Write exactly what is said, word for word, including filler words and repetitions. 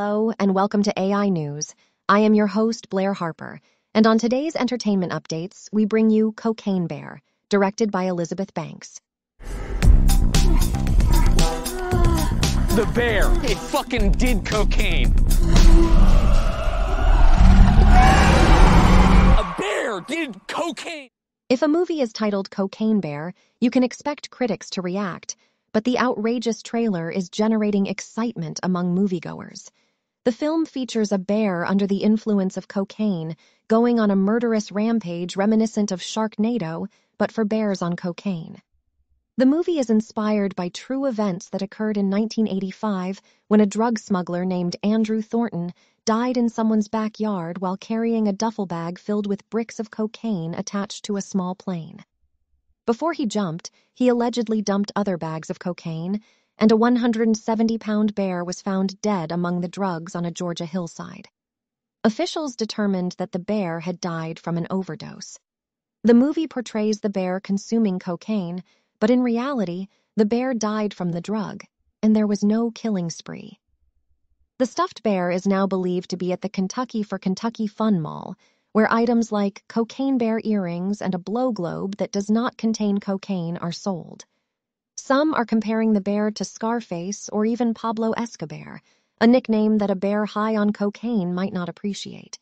Hello, and welcome to A I News. I am your host, Blair Harper, and on today's entertainment updates, we bring you Cocaine Bear, directed by Elizabeth Banks. The bear, it fucking did cocaine. A bear did cocaine. If a movie is titled Cocaine Bear, you can expect critics to react, but the outrageous trailer is generating excitement among moviegoers. The film features a bear under the influence of cocaine, going on a murderous rampage reminiscent of Sharknado, but for bears on cocaine. The movie is inspired by true events that occurred in nineteen eighty-five when a drug smuggler named Andrew Thornton died in someone's backyard while carrying a duffel bag filled with bricks of cocaine attached to a small plane. Before he jumped, he allegedly dumped other bags of cocaine, and a one hundred seventy pound bear was found dead among the drugs on a Georgia hillside. Officials determined that the bear had died from an overdose. The movie portrays the bear consuming cocaine, but in reality, the bear died from the drug, and there was no killing spree. The stuffed bear is now believed to be at the Kentucky for Kentucky Fun Mall, where items like cocaine bear earrings and a blow globe that does not contain cocaine are sold. Some are comparing the bear to Scarface or even Pablo Escobar, a nickname that a bear high on cocaine might not appreciate.